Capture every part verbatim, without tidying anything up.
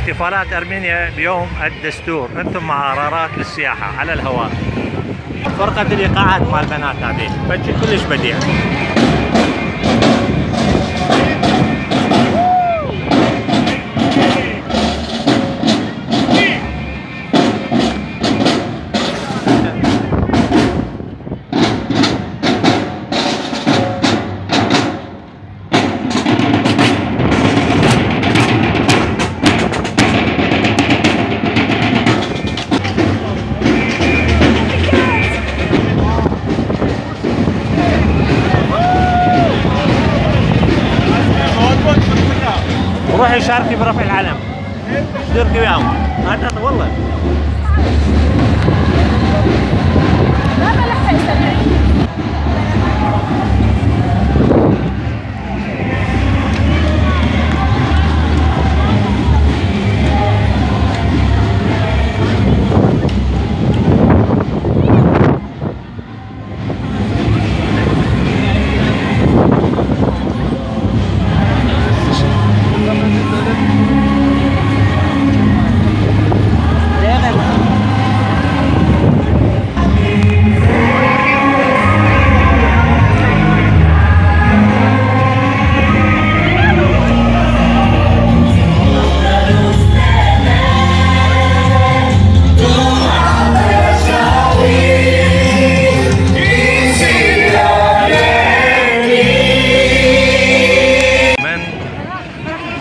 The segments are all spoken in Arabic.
احتفالات ارمينيا بيوم الدستور. انتم مع قرارات للسياحه على الهواء. فرقه الايقاعات مال البنات هذه فشي كلش بديع. روحي شاركي برفع العلم، شاركي وياهم، هذا والله.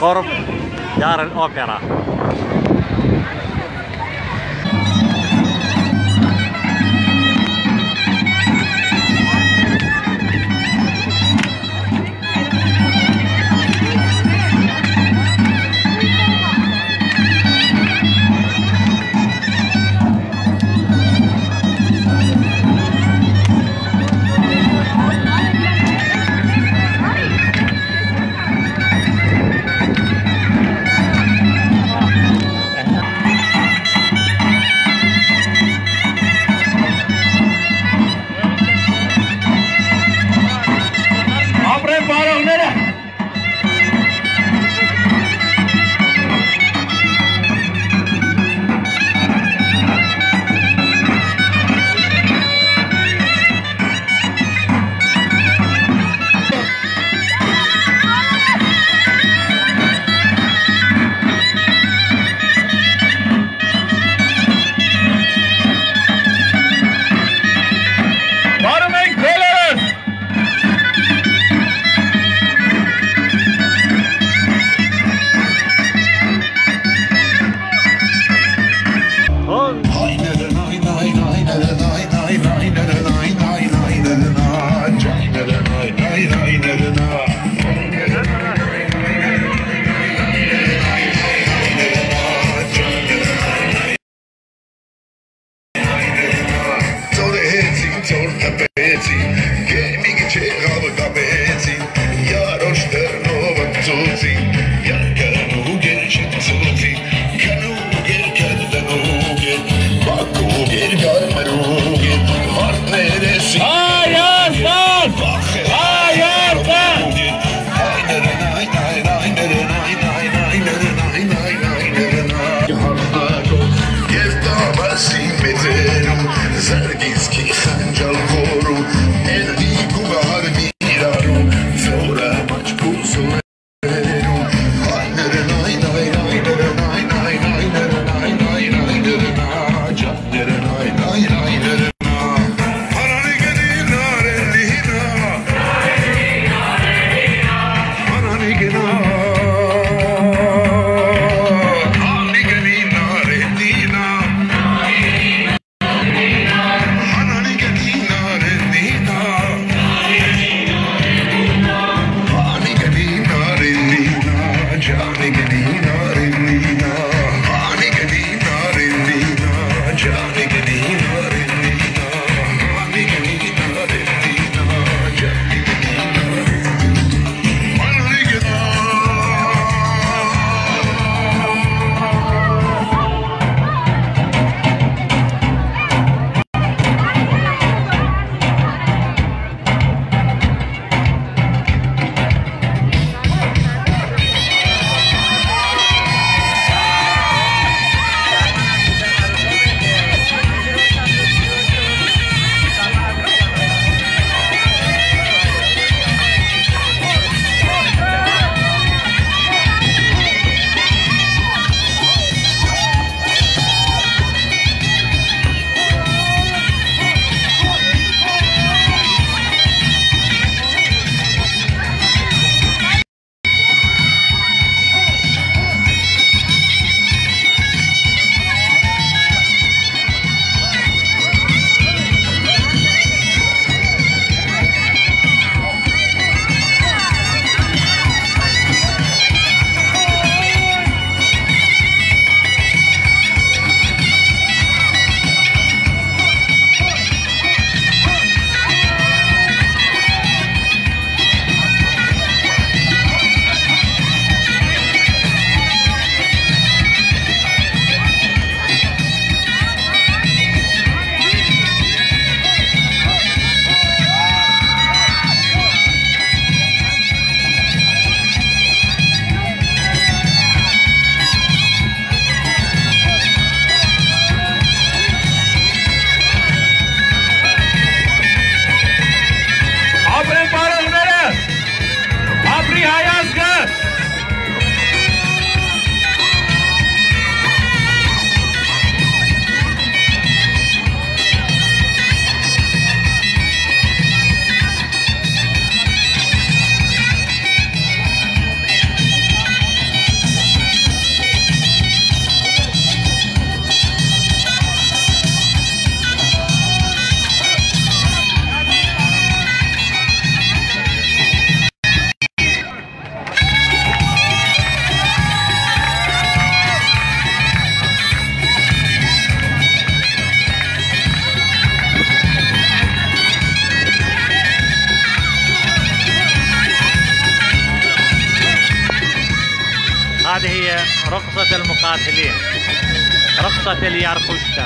قرب دار الأوبرا. هذه هي رقصة المقاتلين، رقصة اليرقشتة.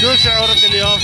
شو شعورك اليوم؟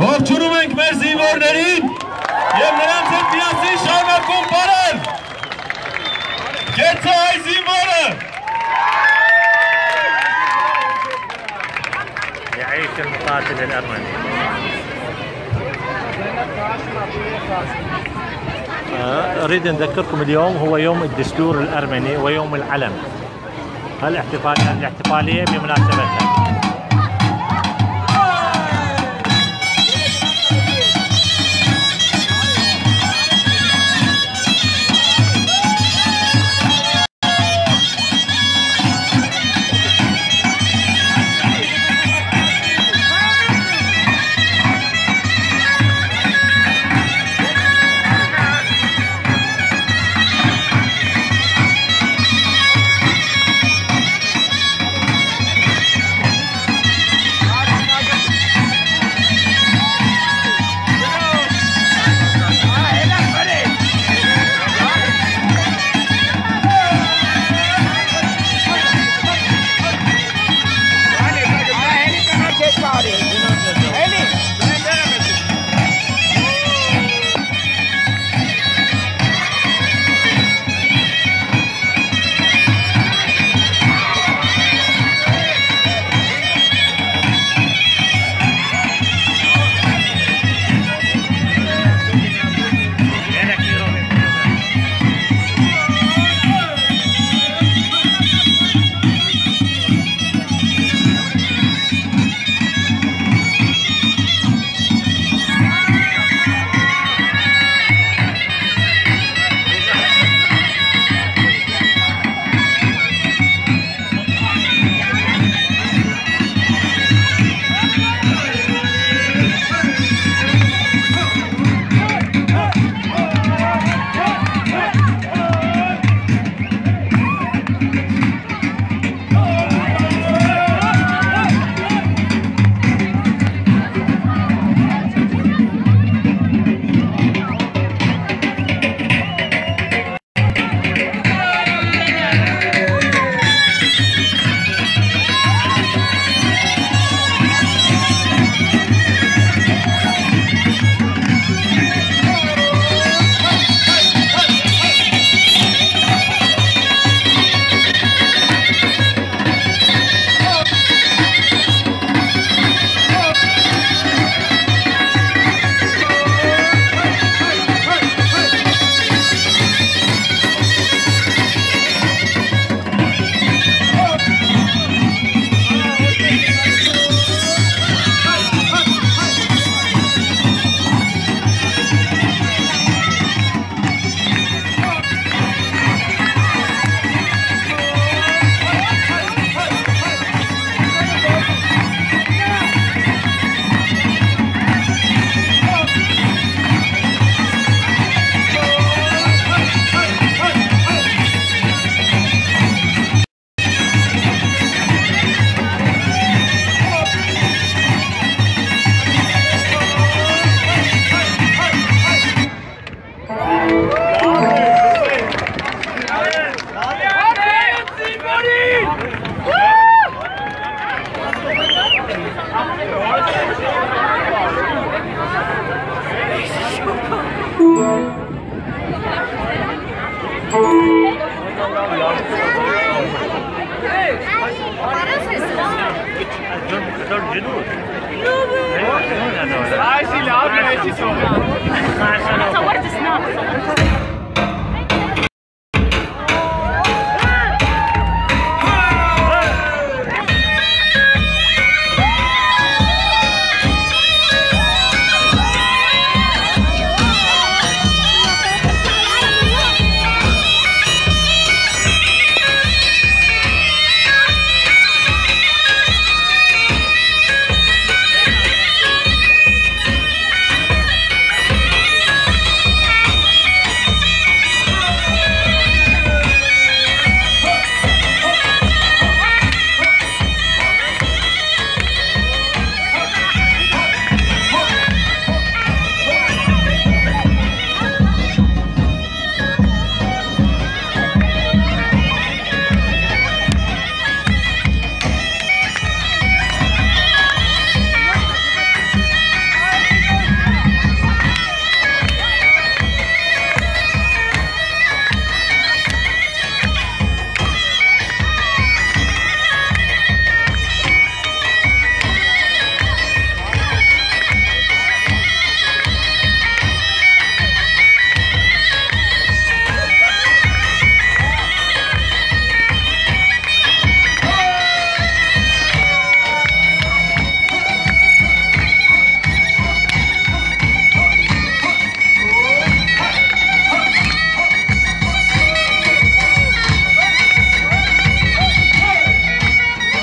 خب چونومک مرزی بار دارید یه بلند سن بیاسی شانه کن بارن گیتا های زیباره یعیش المقاتل الارمنی أريد أن أذكركم اليوم هو يوم الدستور الأرمني ويوم العلم. هالاحتفالية الاحتفالية بمناسبتها.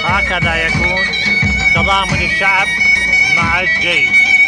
هكذا يكون تضامن الشعب مع الجيش.